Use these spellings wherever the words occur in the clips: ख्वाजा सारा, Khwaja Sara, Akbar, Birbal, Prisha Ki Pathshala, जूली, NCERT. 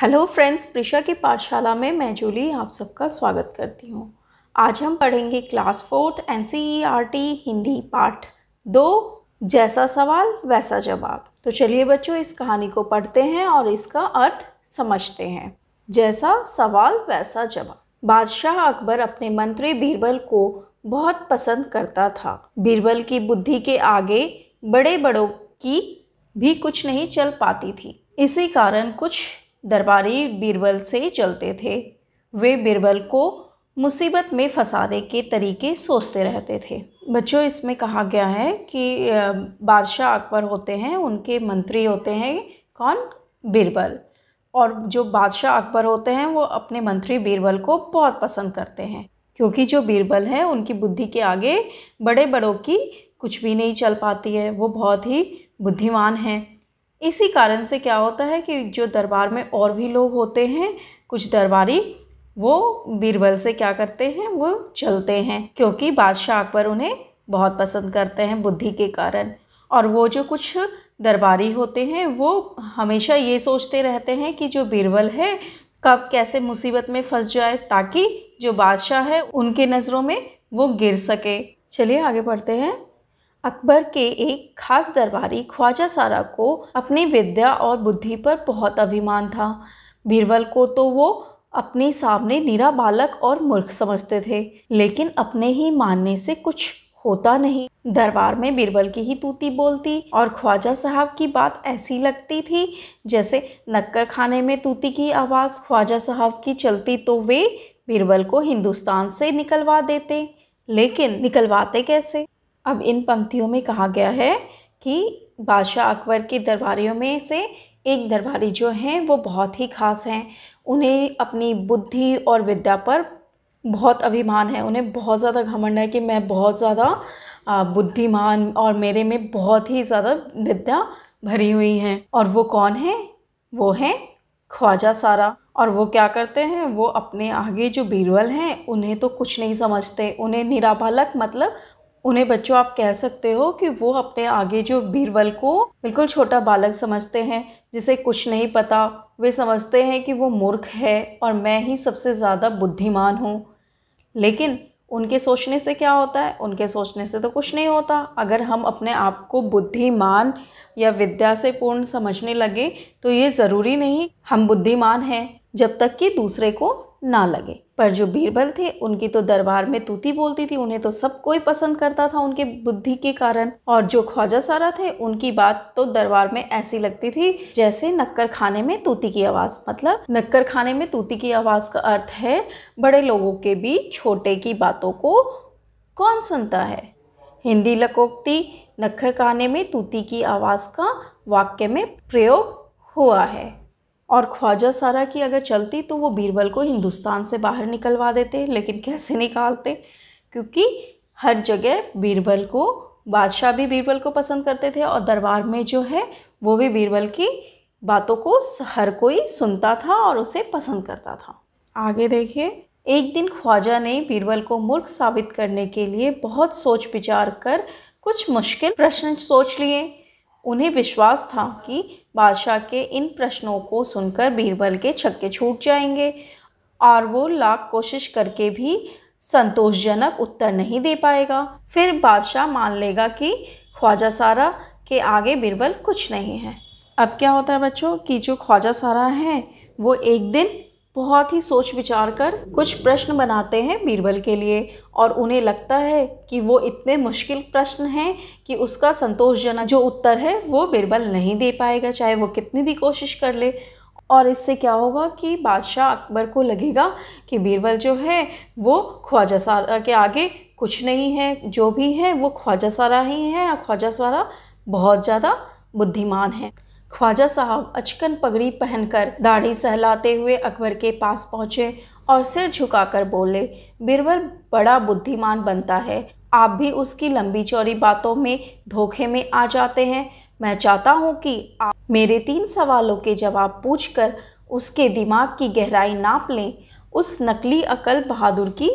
Hello friends, Prisha की पाठशाला में मैं जूली आप सबका स्वागत करती हूँ। आज हम पढ़ेंगे क्लास 4 NCERT हिंदी पाठ 2, जैसा सवाल वैसा जवाब। तो चलिए बच्चों, इस कहानी को पढ़ते हैं और इसका अर्थ समझते हैं। जैसा सवाल वैसा जवाब। बादशाह अकबर अपने मंत्री बीरबल को बहुत पसंद करता था। बीरबल की बुद्धि के आगे बड़े बड़ों की भी कुछ नहीं चल पाती थी। इसी कारण कुछ दरबारी बीरबल से चलते थे। वे बीरबल को मुसीबत में फंसाने के तरीके सोचते रहते थे। बच्चों, इसमें कहा गया है कि बादशाह अकबर होते हैं, उनके मंत्री होते हैं कौन? बीरबल। और जो बादशाह अकबर होते हैं वो अपने मंत्री बीरबल को बहुत पसंद करते हैं, क्योंकि जो बीरबल है उनकी बुद्धि के आगे बड़े बड़ों की कुछ भी नहीं चल पाती है। वो बहुत ही बुद्धिमान हैं। इसी कारण से क्या होता है कि जो दरबार में और भी लोग होते हैं, कुछ दरबारी, वो बीरबल से क्या करते हैं, वो चलते हैं, क्योंकि बादशाह अकबर उन्हें बहुत पसंद करते हैं बुद्धि के कारण। और वो जो कुछ दरबारी होते हैं वो हमेशा ये सोचते रहते हैं कि जो बीरबल है कब कैसे मुसीबत में फंस जाए, ताकि जो बादशाह है उनके नज़रों में वो गिर सके। चलिए आगे बढ़ते हैं। अकबर के एक खास दरबारी ख्वाजा सारा को अपनी विद्या और बुद्धि पर बहुत अभिमान था। बीरबल को तो वो अपने सामने निरा बालक और मूर्ख समझते थे, लेकिन अपने ही मानने से कुछ होता नहीं। दरबार में बीरबल की ही तूती बोलती और ख्वाजा साहब की बात ऐसी लगती थी जैसे नक्कर खाने में तूती की आवाज़। ख्वाजा साहब की चलती तो वे बीरबल को हिंदुस्तान से निकलवा देते, लेकिन निकलवाते कैसे? अब इन पंक्तियों में कहा गया है कि बादशाह अकबर के दरबारियों में से एक दरबारी जो हैं वो बहुत ही खास हैं। उन्हें अपनी बुद्धि और विद्या पर बहुत अभिमान है। उन्हें बहुत ज़्यादा घमंड है कि मैं बहुत ज़्यादा बुद्धिमान और मेरे में बहुत ही ज़्यादा विद्या भरी हुई है। और वो कौन है? वो हैं ख्वाजा सारा। और वो क्या करते हैं, वो अपने आगे जो बीरबल हैं उन्हें तो कुछ नहीं समझते, उन्हें निरा बालक, मतलब उन्हें बच्चों आप कह सकते हो कि वो अपने आगे जो बीरबल को बिल्कुल छोटा बालक समझते हैं, जिसे कुछ नहीं पता। वे समझते हैं कि वो मूर्ख है और मैं ही सबसे ज़्यादा बुद्धिमान हूँ। लेकिन उनके सोचने से क्या होता है? उनके सोचने से तो कुछ नहीं होता। अगर हम अपने आप को बुद्धिमान या विद्या से पूर्ण समझने लगे तो ये ज़रूरी नहीं हम बुद्धिमान हैं, जब तक कि दूसरे को ना लगे। पर जो बीरबल थे उनकी तो दरबार में तूती बोलती थी, उन्हें तो सब कोई पसंद करता था उनके बुद्धि के कारण। और जो ख्वाजा सारा थे उनकी बात तो दरबार में ऐसी लगती थी जैसे नक्कर खाने में तूती की आवाज़, मतलब नक्कर खाने में तूती की आवाज़ का अर्थ है बड़े लोगों के बीच छोटे की बातों को कौन सुनता है। हिंदी लकोक्ति नक्कर खाने में तूती की आवाज़ का वाक्य में प्रयोग हुआ है। और ख्वाजा सारा की अगर चलती तो वो बीरबल को हिंदुस्तान से बाहर निकलवा देते, लेकिन कैसे निकालते, क्योंकि हर जगह बीरबल को, बादशाह भी बीरबल को पसंद करते थे और दरबार में जो है वो भी बीरबल की बातों को हर कोई सुनता था और उसे पसंद करता था। आगे देखिए। एक दिन ख्वाजा ने बीरबल को मूर्ख साबित करने के लिए बहुत सोच विचार कर कुछ मुश्किल प्रश्न सोच लिए। उन्हें विश्वास था कि बादशाह के इन प्रश्नों को सुनकर बीरबल के छक्के छूट जाएंगे, और वो लाख कोशिश करके भी संतोषजनक उत्तर नहीं दे पाएगा। फिर बादशाह मान लेगा कि ख्वाजा सारा के आगे बीरबल कुछ नहीं है। अब क्या होता है बच्चों कि जो ख्वाजा सारा हैं वो एक दिन बहुत ही सोच विचार कर कुछ प्रश्न बनाते हैं बीरबल के लिए, और उन्हें लगता है कि वो इतने मुश्किल प्रश्न हैं कि उसका संतोषजनक जो उत्तर है वो बीरबल नहीं दे पाएगा, चाहे वो कितनी भी कोशिश कर ले। और इससे क्या होगा कि बादशाह अकबर को लगेगा कि बीरबल जो है वो ख्वाजा सारा के आगे कुछ नहीं है, जो भी है वो ख्वाजा सारा ही है, और ख्वाजा सारा बहुत ज़्यादा बुद्धिमान है। ख्वाजा साहब अचकन पगड़ी पहनकर दाढ़ी सहलाते हुए अकबर के पास पहुँचे और सिर झुकाकर बोले, बीरबल बड़ा बुद्धिमान बनता है, आप भी उसकी लंबी चौड़ी बातों में धोखे में आ जाते हैं। मैं चाहता हूँ कि आप मेरे 3 सवालों के जवाब पूछकर उसके दिमाग की गहराई नाप लें। उस नकली अकल बहादुर की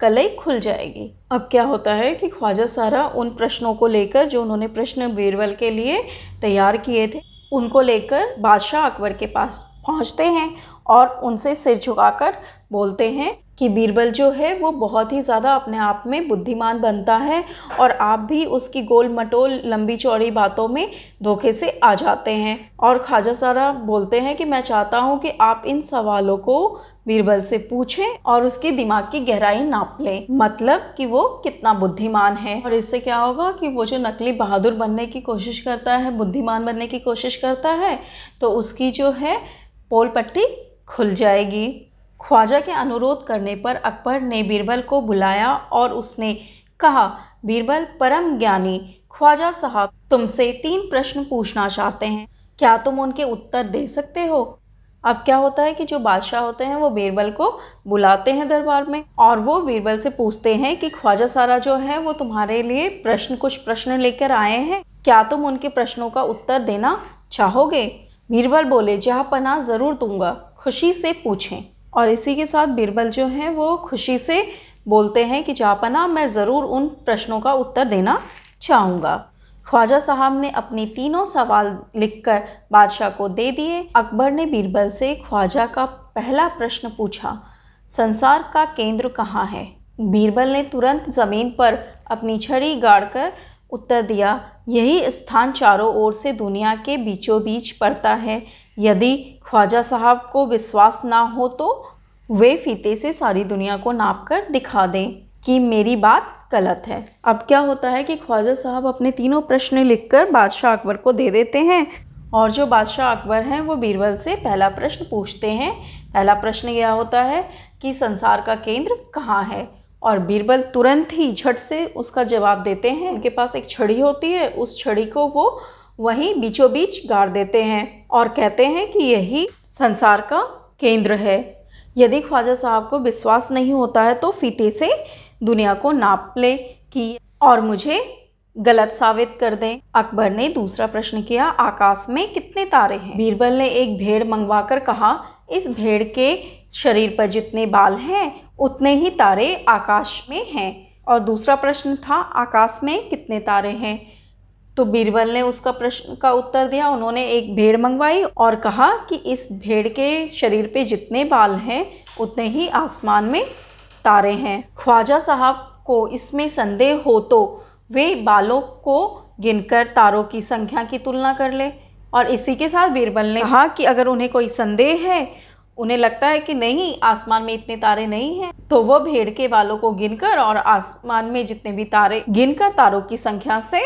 कलई खुल जाएगी। अब क्या होता है कि ख्वाजा सारा उन प्रश्नों को लेकर, जो उन्होंने प्रश्न बीरबल के लिए तैयार किए थे, उनको लेकर बादशाह अकबर के पास पहुँचते हैं और उनसे सिर झुकाकर बोलते हैं कि बीरबल जो है वो बहुत ही ज़्यादा अपने आप में बुद्धिमान बनता है और आप भी उसकी गोल मटोल लंबी चौड़ी बातों में धोखे से आ जाते हैं। और ख्वाजा सारा बोलते हैं कि मैं चाहता हूँ कि आप इन सवालों को बीरबल से पूछें और उसके दिमाग की गहराई नाप लें, मतलब कि वो कितना बुद्धिमान है। और इससे क्या होगा कि वो जो नकली बहादुर बनने की कोशिश करता है, बुद्धिमान बनने की कोशिश करता है, तो उसकी जो है पोल पट्टी खुल जाएगी। ख्वाजा के अनुरोध करने पर अकबर ने बीरबल को बुलाया और उसने कहा, बीरबल परम ज्ञानी ख्वाजा साहब तुमसे 3 प्रश्न पूछना चाहते हैं, क्या तुम उनके उत्तर दे सकते हो? अब क्या होता है कि जो बादशाह होते हैं वो बीरबल को बुलाते हैं दरबार में और वो बीरबल से पूछते हैं कि ख्वाजा सारा जो है वो तुम्हारे लिए कुछ प्रश्न लेकर आए हैं, क्या तुम उनके प्रश्नों का उत्तर देना चाहोगे? बीरबल बोले, जहाँ पनाह ज़रूर दूंगा, खुशी से पूछें। और इसी के साथ बीरबल जो हैं वो खुशी से बोलते हैं कि जापना मैं ज़रूर उन प्रश्नों का उत्तर देना चाहूँगा। ख्वाजा साहब ने अपने तीनों सवाल लिखकर बादशाह को दे दिए। अकबर ने बीरबल से ख्वाजा का पहला प्रश्न पूछा, संसार का केंद्र कहाँ है? बीरबल ने तुरंत ज़मीन पर अपनी छड़ी गाड़कर उत्तर दिया, यही स्थान चारों ओर से दुनिया के बीचों बीच पड़ता है। यदि ख्वाजा साहब को विश्वास ना हो तो वे फीते से सारी दुनिया को नाप कर दिखा दें कि मेरी बात गलत है। अब क्या होता है कि ख्वाजा साहब अपने 3 प्रश्न लिखकर बादशाह अकबर को दे देते हैं और जो बादशाह अकबर हैं वो बीरबल से पहला प्रश्न पूछते हैं। पहला प्रश्न यह होता है कि संसार का केंद्र कहाँ है, और बीरबल तुरंत ही झट से उसका जवाब देते हैं। उनके पास एक छड़ी होती है, उस छड़ी को वो वहीं बीचों बीच गाड़ देते हैं और कहते हैं कि यही संसार का केंद्र है। यदि ख्वाजा साहब को विश्वास नहीं होता है तो फीते से दुनिया को नाप ले कि और मुझे गलत साबित कर दें। अकबर ने दूसरा प्रश्न किया, आकाश में कितने तारे हैं? बीरबल ने एक भेड़ मंगवा कर कहा, इस भेड़ के शरीर पर जितने बाल हैं उतने ही तारे आकाश में हैं। और दूसरा प्रश्न था, आकाश में कितने तारे हैं? तो बीरबल ने उसका प्रश्न का उत्तर दिया, उन्होंने एक भेड़ मंगवाई और कहा कि इस भेड़ के शरीर पे जितने बाल हैं उतने ही आसमान में तारे हैं। ख्वाजा साहब को इसमें संदेह हो तो वे बालों को गिनकर तारों की संख्या की तुलना कर ले। और इसी के साथ बीरबल ने कहा कि अगर उन्हें कोई संदेह है, उन्हें लगता है कि नहीं आसमान में इतने तारे नहीं हैं, तो वो भेड़ के बालों को गिनकर और आसमान में जितने भी तारे गिनकर तारों की संख्या से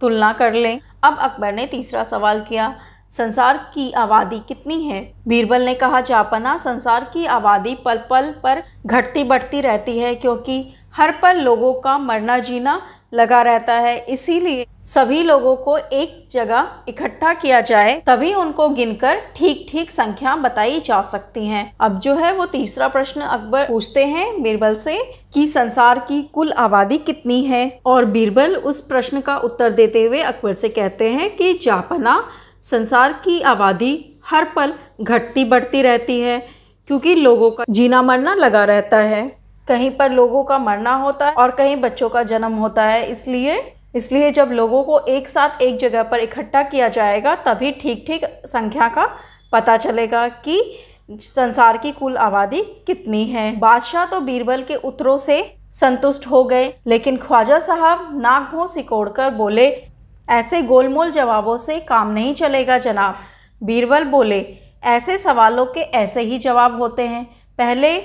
तुलना कर लें। अब अकबर ने तीसरा सवाल किया, संसार की आबादी कितनी है? बीरबल ने कहा, जापना संसार की आबादी पल पल पर घटती बढ़ती रहती है, क्योंकि हर पल लोगों का मरना जीना लगा रहता है, इसीलिए सभी लोगों को एक जगह इकट्ठा किया जाए तभी उनको गिनकर ठीक ठीक संख्या बताई जा सकती हैं। अब जो है वो तीसरा प्रश्न अकबर पूछते हैं बीरबल से कि संसार की कुल आबादी कितनी है, और बीरबल उस प्रश्न का उत्तर देते हुए अकबर से कहते हैं कि जापना संसार की आबादी हर पल घटती बढ़ती रहती है, क्योंकि लोगों का जीना मरना लगा रहता है, कहीं पर लोगों का मरना होता है और कहीं बच्चों का जन्म होता है, इसलिए जब लोगों को एक साथ एक जगह पर इकट्ठा किया जाएगा तभी ठीक ठीक संख्या का पता चलेगा कि संसार की कुल आबादी कितनी है। बादशाह तो बीरबल के उत्तरों से संतुष्ट हो गए, लेकिन ख्वाजा साहब नाक भौं सिकोड़कर बोले, ऐसे गोलमोल जवाबों से काम नहीं चलेगा जनाब। बीरबल बोले, ऐसे सवालों के ऐसे ही जवाब होते हैं, पहले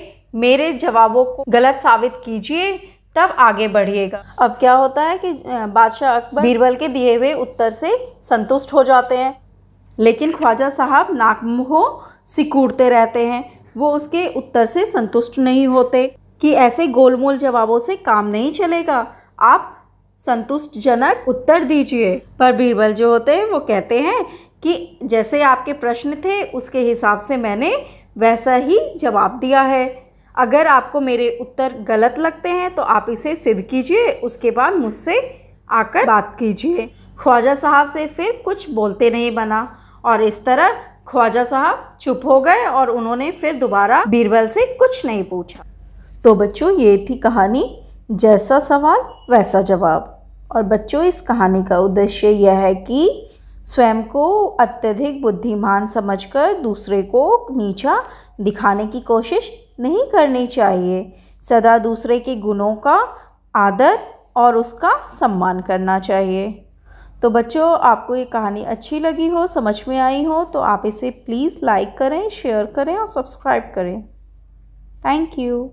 मेरे जवाबों को गलत साबित कीजिए तब आगे बढ़िएगा। अब क्या होता है कि बादशाह अकबर बीरबल के दिए हुए उत्तर से संतुष्ट हो जाते हैं, लेकिन ख्वाजा साहब नाक मुँह सिकुड़ते रहते हैं, वो उसके उत्तर से संतुष्ट नहीं होते कि ऐसे गोलमोल जवाबों से काम नहीं चलेगा, आप संतुष्टजनक उत्तर दीजिए। पर बीरबल जो होते हैं वो कहते हैं कि जैसे आपके प्रश्न थे उसके हिसाब से मैंने वैसा ही जवाब दिया है, अगर आपको मेरे उत्तर गलत लगते हैं तो आप इसे सिद्ध कीजिए, उसके बाद मुझसे आकर बात कीजिए। ख्वाजा साहब से फिर कुछ बोलते नहीं बना और इस तरह ख्वाजा साहब चुप हो गए और उन्होंने फिर दोबारा बीरबल से कुछ नहीं पूछा। तो बच्चों ये थी कहानी जैसा सवाल वैसा जवाब, और बच्चों इस कहानी का उद्देश्य यह है कि स्वयं को अत्यधिक बुद्धिमान समझकर दूसरे को नीचा दिखाने की कोशिश नहीं करनी चाहिए। सदा दूसरे के गुणों का आदर और उसका सम्मान करना चाहिए। तो बच्चों, आपको ये कहानी अच्छी लगी हो, समझ में आई हो, तो आप इसे प्लीज़ लाइक करें, शेयर करें और सब्सक्राइब करें। Thank you.